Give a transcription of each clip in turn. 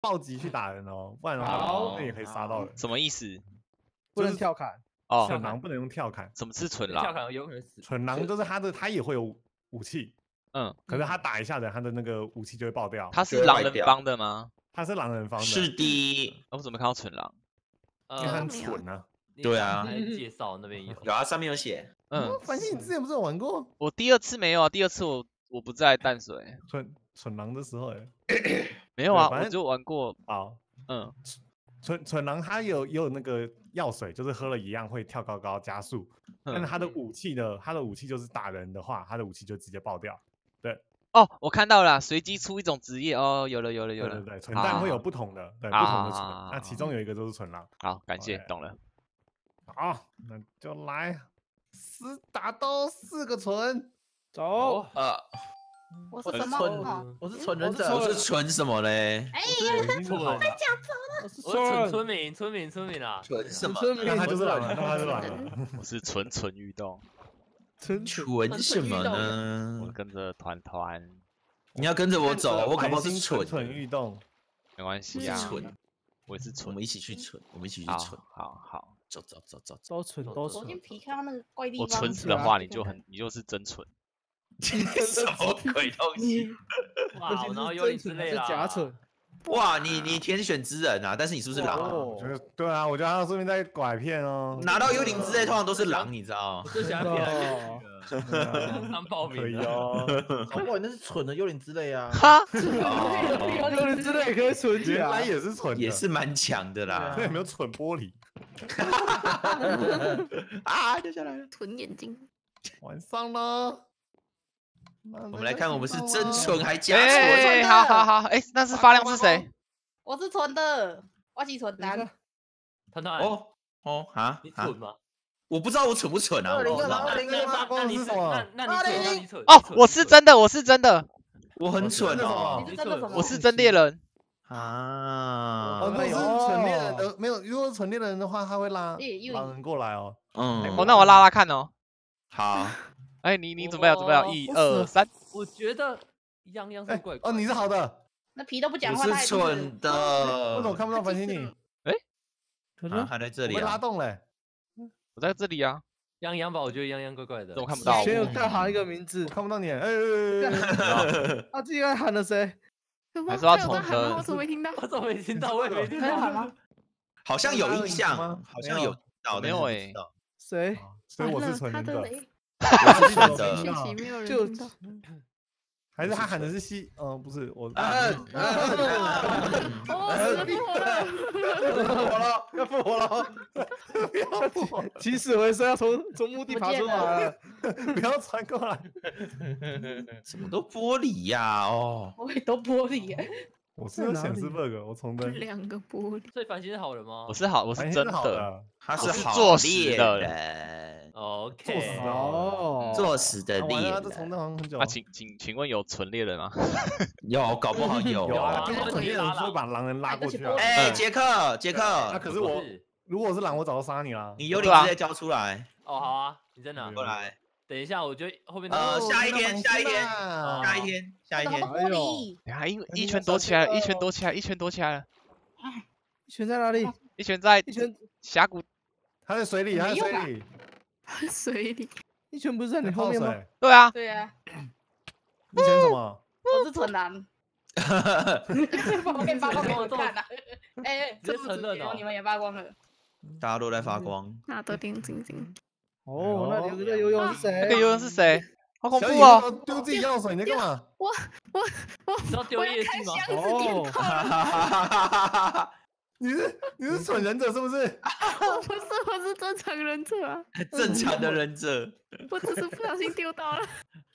暴击去打人哦，不然的话那也可以杀到人。什么意思？不能跳砍哦，蠢狼不能用跳砍。什么是蠢狼？跳砍有可能死。蠢狼就是他也会有武器，嗯，可是他打一下人，他的那个武器就会爆掉。他是狼人帮的吗？他是狼人帮的。是的。我怎么看到蠢狼？因为他很蠢啊。对啊。介绍那边有。有啊，上面有写。嗯，反正你之前不是有玩过？我第二次没有啊，第二次我不在淡水。蠢狼的时候哎。 没有啊，我就玩过啊，嗯，蠢狼他也有那个药水，就是喝了一样会跳高高加速，但是他的武器就是打人的话，他的武器就直接爆掉。对，哦，我看到了，随机出一种职业哦，有了，对对对，蠢蛋会有不同的，对不同的蠢，那其中有一个就是蠢狼。好，感谢，懂了。好，那就来打到4个蠢，走，我是蠢，我是蠢忍者，我是蠢什么嘞？哎，我被讲错了，我是村民啊，蠢什么？那他就是懒，我是蠢欲动，蠢什么呢？我跟着团团，你要跟着我走，我可能是蠢欲动，没关系啊，我也是蠢，我们一起去蠢，好，走，都蠢。我先皮看到那个怪地方，我蠢死的话，你就是真蠢。 什么鬼东西？哇，然后幽灵之类啦，假蠢。哇，你天选之人啊，但是你是不是狼？对啊，我觉得他顺便在拐骗哦。拿到幽灵之类通常都是狼，你知道？我就想要骗那个报名哦。哇，那是蠢的幽灵之类啊。哈，幽灵之类可以蠢起来，原来也是蠢，也是蛮强的啦。那有没有蠢玻璃？啊，掉下来了，蠢眼睛。晚上了。 我们来看，我们是真蠢还假蠢？哎，好，哎，那是发亮是谁？我是蠢的，我是蠢男。团哦啊，你蠢吗？我不知道我蠢不蠢啊。那你蠢？哦，我是真的，我很蠢哦，我是真猎人啊。我是蠢猎人的，没有，如果是蠢猎人的话，他会拉人过来哦。嗯，哦，那我拉看哦。好。 哎，你准备好？1、2、3。我觉得泱泱是怪怪。哦，你是好的。那皮都不讲话，他是蠢的。我怎么看不到繁星你？哎，可能还在这里。我被拉动嘞。我在这里啊。泱泱吧，我觉得泱泱怪怪的。怎么看不到？前有再喊一个名字，看不到你。哎，他自己在喊了谁？还是他重的？我怎么没听到？我怎么没听到？我也没听到。好像有印象，好像有到，没有哎。谁？所以我是蠢的。 就还是他喊的是西，不是我。复活了，要复活了！不要起死回生，要从墓地爬出来，不要传过来。什么都玻璃呀，哦，我也都玻璃。我是有显示 bug， 我重登。2个玻璃。所以繁星是好人吗？我是真的，他是作死的人。 OK， 作死的猎人，啊，请问有纯猎人吗？有，搞不好有啊。纯猎人会把狼人拉过去啊。哎，杰克，那可是我，如果我是狼，我早就杀你了。你幽灵直接交出来。哦，好啊，你在哪？过来，等一下，我觉得后面下一天。哎呦，一圈躲起来了。一圈在哪里？一圈在峡谷，他在水里，水里，一拳不是在你后面吗？对啊。你选什么？我是蠢男。我给发光给我看呐！哎，这不准哦！你们也发光了。大家都在发光。那都亮晶晶。哦，那你们这游泳是谁？这游泳是谁？好恐怖哦！丢自己药水，你在干嘛？我要开箱子点炮。 你是蠢忍者是不是？我不是，我是正常忍者啊。正常的忍者。我只是不小心丢到了。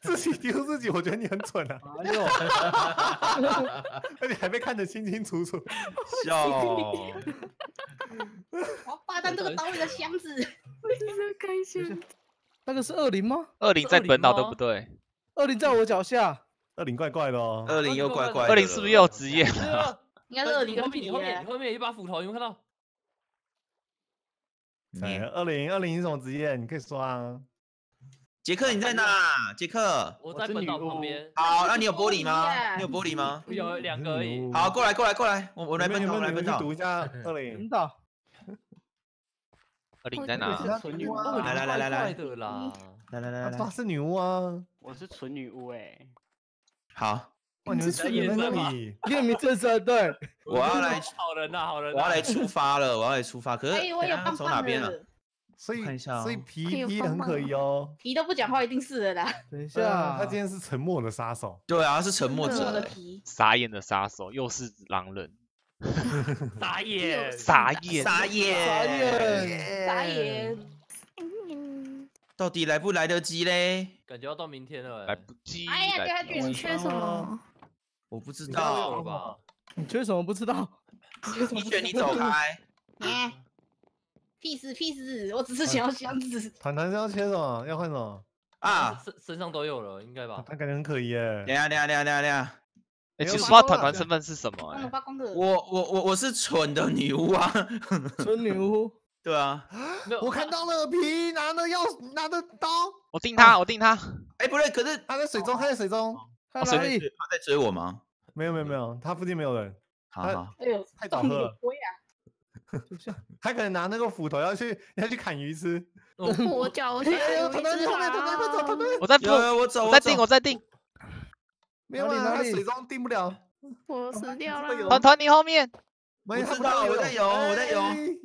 自己丢自己，我觉得你很蠢啊。哎呦！而且还被看得清清楚楚。笑。我要霸占这个岛里的箱子。我就是开心。那个是20吗？20在本岛对不对？20在我脚下。20怪怪的哦。20又怪怪。20是不是又有职业了？ 应该是20跟皮耶。你后面有一把斧头，有没有看到？哎，20是什么职业？你可以说啊。杰克，你在哪？杰克，我在本岛旁边。好，那你有玻璃吗？你有玻璃吗？有两个而已。好，过来，过来，过来，我来本岛，我来本岛。读一下20。20在哪？来来来来来。的啦，来来来来。她是女巫啊，我是纯女巫哎。好。 哇！你们是在那里练名正身对，我要来好人呐，好人！我要来出发了，我要来出发。可是他从哪边啊？所以看一下，所以皮很可疑哦，皮都不讲话，一定是的啦。等一下，他今天是沉默的杀手。对啊，他是沉默者，傻眼的杀手，又是狼人。傻眼，傻眼，傻眼，傻眼，傻眼。 到底来不来得及嘞？感觉要到明天了，来不及。哎呀，对他具体缺什么？我不知道吧？你缺什么不知道？你选你走开。哎 ，peace，peace， 我只是想要箱子。团团是要缺什么？要换什么？啊，身上都有了，应该吧？他感觉很可疑耶。等下。哎，其实不知道团团身份是什么哎。我是蠢的女巫啊，蠢女巫。 对啊，我看到了皮拿着钥匙，拿着刀，我定他。哎，不对，可是他在水中，他在水中，他在哪里？他在追我吗？没有，他附近没有人。好，哎呦，太早喝了。他可能拿那个斧头要去砍鱼吃。我脚，团团，我在定。没有啊，他水中定不了。我死掉了。团团，你后面。 我知道，我在游。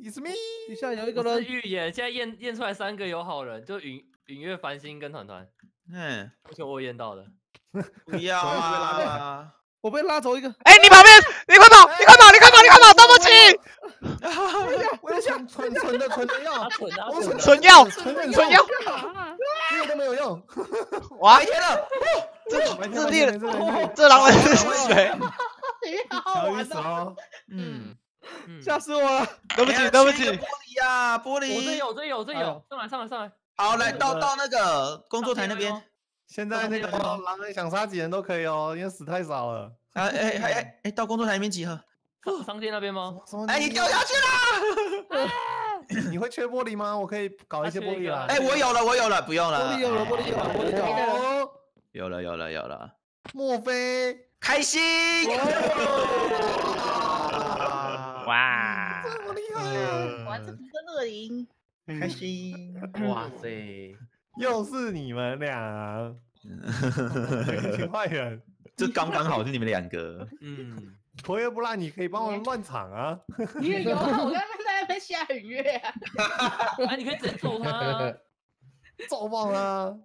It's me。底下有一个人预言，现在验出来3个有好人，就影月、繁星跟团团。嗯，我验到的。不要啊！我被拉走一个。哎，你旁边，你快跑！对不起。我要想存药，这个都没有用。哇！白天了，这狼人是谁？ 小意思哦，吓死我了！对不起，玻璃呀，玻璃！我这有，上来！好，来到那个工作台那边。现在那个狼人想杀几人都可以哦，因为死太少了。哎，到工作台那边集合。商店那边吗？哎，你掉下去了！你会缺玻璃吗？我可以搞一些玻璃啦。哎，我有了，不用了。玻璃有了。有了。莫非？ 开心！哇，这么厉害啊！玩这个乐营，开心！哇塞，又是你们俩，挺坏人，这刚刚好是你们2个。嗯，头也不烂，你可以帮我们乱场啊！你也有啊，我刚刚在那边下雨月啊！啊，你可以直接揍他，揍爆他！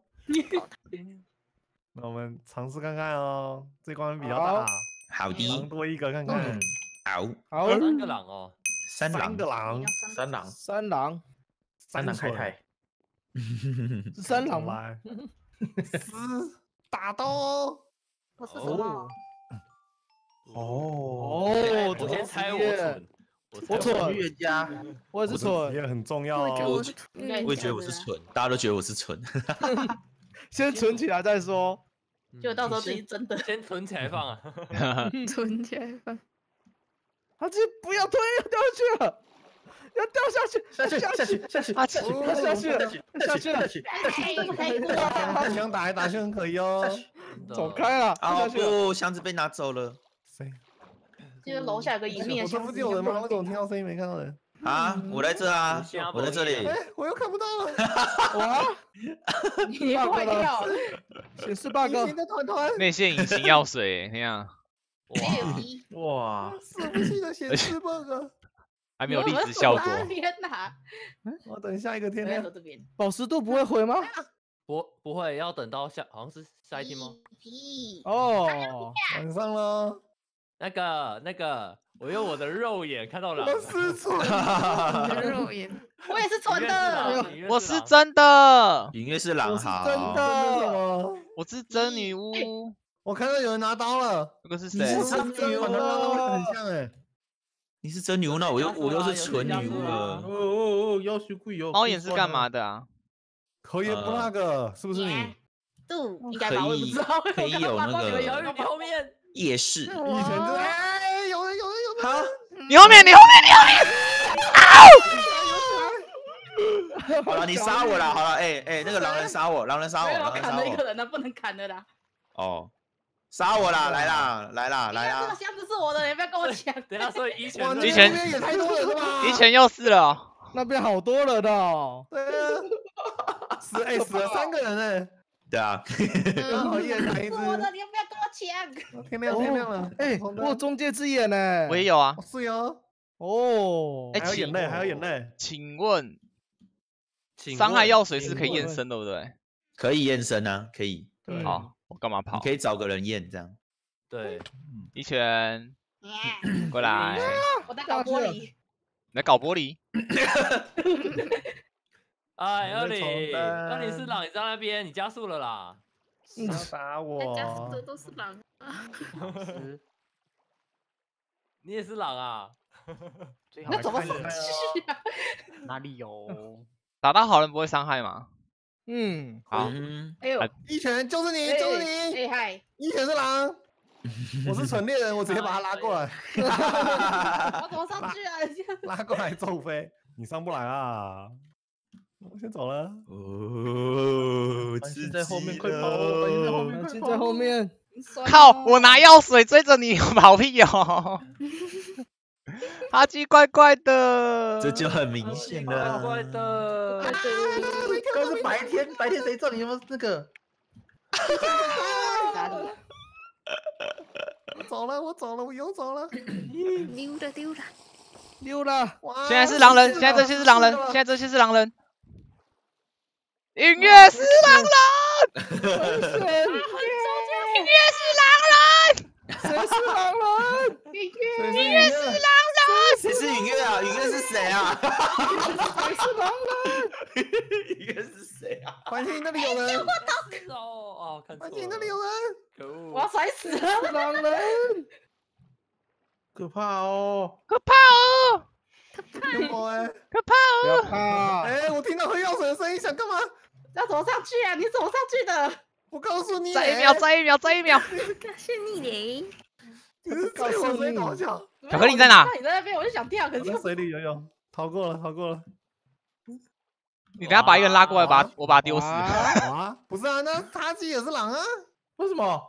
那我们尝试看看哦，这关比较大，好的，狼多一个看看，好，三狼开，3狼来，打刀哦，哦，我先猜我蠢，预言家，我也是蠢，也很重要哦，我也觉得我是蠢，大家都觉得我是蠢，先存起来再说。 就到时候自己真的先存起来放啊，存起来放。他就不要推，要掉下去了，要掉下去，下去。他想打来打去很可疑哦，走开了。啊不，箱子被拿走了。谁？就是楼下有个隐秘的箱子。我这附近有人吗？我怎么听到声音没看到人？啊，我在这里。我又看不到了。我。 你坏掉了！显示 bug， 内线隐形药水，你看，哇，死不去的显示 bug， 还没有立即效果。天哪！我等下一个天亮。保湿度不会回吗？不会，要等到下，好像是下一天吗？哦，晚上了。那个，我用我的肉眼看到了。我是蠢的，肉眼。我也是蠢的，我是真的。隐约是狼嚎，真的。我是真女巫。我看到有人拿刀了，这个是谁？你是真女巫，很像哎。你是真女巫，那我又是蠢女巫了。哦，要求贵哦。猫眼是干嘛的啊？可以不那个，是不是你？度应该吧，我也不知道。可以有那个。你后面。 夜市，以前真的，哎，有人，你后面，啊！好了，你杀我啦！好了，哎，那个狼人杀我，狼人杀我，我砍了一个人了，不能砍的啦。哦，杀我啦！来啦，来啦，来啦！这个箱子是我的，你不要跟我抢。等下说以前，以前也太多了吧？以前又是了，那边好多人的。对啊，死了3个人哎。对啊，我一人拿一只。我的，你不要跟我抢。天亮了，哎，我有中介之眼呢。我也有啊。是哟。 哦，还有眼泪，还有眼泪。请问，伤害药水是可以验身的，对不对？可以验身啊，可以。好，我干嘛跑？你可以找个人验这样。对，一拳过来。我在搞玻璃。你在搞玻璃？哎，二里是狼，你在那边，你加速了啦！你打我。加速的都是狼。你也是狼啊？ 那怎么死啊？哪里有？打到好人不会伤害吗？嗯，好。哎呦，一拳就是你，就是你！厉害！一拳是狼，我是纯猎人，我直接把他拉过来。我怎么上去啊？拉过来揍飞，你上不来啊！我先走了。哦，现在后面快跑！现在后面，靠！我拿药水追着你跑屁哦！ 阿基怪怪的，这就很明显了。怪怪的，都是白天，白天谁撞你？有没有那个？哪里？我走了，我又走了。溜了。现在是狼人，现在这些是狼人，现在这些是狼人。音乐是狼人，谁是狼人？ 音乐是狼人，谁是音乐啊？音乐是谁啊？谁是狼人？音乐是谁啊？环境那里有人，我打死哦！看错了，环境那里有人，可恶！我要摔死了，狼人，可怕哦！哎，我听到喝药水的声音，想干嘛？要怎么上去啊？你怎么上去的？我告诉你，再一秒，是你嘞。 告诉你，巧克力在哪？你在那边，我就想跳，可是水里游泳，逃过了。你等下把一个人拉过来，我把他丢死。啊？不是啊，那他自己也是狼啊？为什么？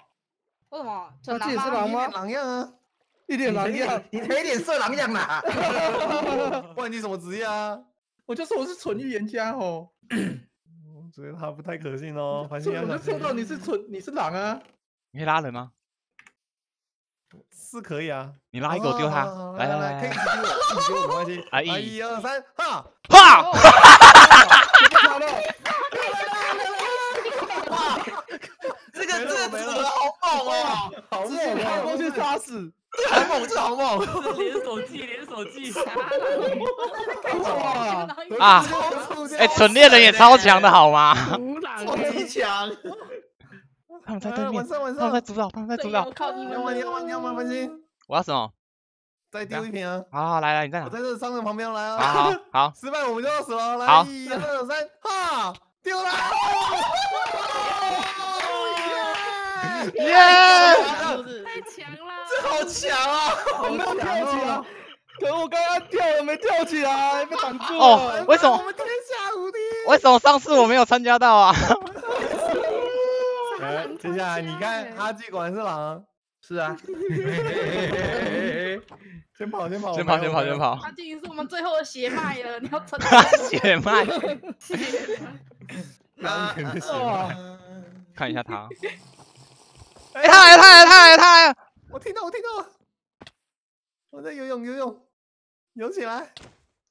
他自己也是狼吗？狼样啊，一点狼样，你没脸色狼样啦！不然你什么职业啊？我就说我是纯预言家哦。我觉得他不太可信哦。我就说到你是狼啊？你可以拉人吗？ 是可以啊，你拉一个我丢他，来，可以丢我，没关系。1、2、3，哈！哇，这个没了，好猛啊！好猛，跑过去杀死，这好猛！这连手技，啊！哎，纯猎人也超强的好吗？超级强。 他们在对面，他们在主导。你要玩心？我要什么？再丢一瓶啊！好，来，你在哪？我在这商人旁边，来啊！好，失败我们就要死了。来，1、2、3，哈，丢了！耶！太强了！这好强啊！我没有跳起来，可我刚刚跳了没跳起来，被挡住了。哦，为什么？我们天下无敌！为什么上次我没有参加到啊？ 接下来你看，阿基果然是狼，是啊。先跑！阿基是我们最后的血脉了，你要承担。血脉。看一下他。哎，他来！我听到！我在游泳起来。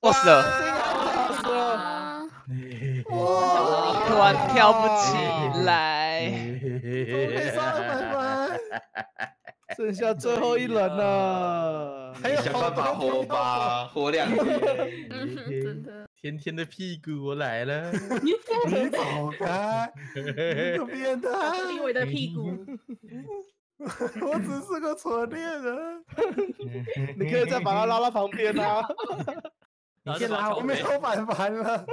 我死了！哇！突然跳不起来。 剩下最后一人了，还有想办法活吧，活2天。真的，天的屁股我来了，你走开，你变态，因为的屁股，我只是个纯猎人，你可以再把他拉到旁边啊，你先拉，我没有办法了，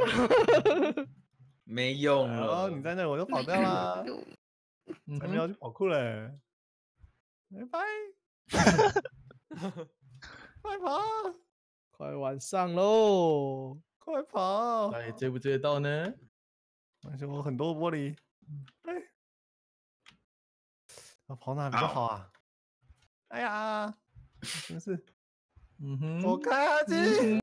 没用了，你在那我就跑掉啦。 还没有去跑酷嘞，拜拜，快跑，快晚上喽，快跑！哎，追不追得到呢？而且我很多玻璃。哎，要跑哪比较好啊？哎呀，真是，嗯哼，我开机。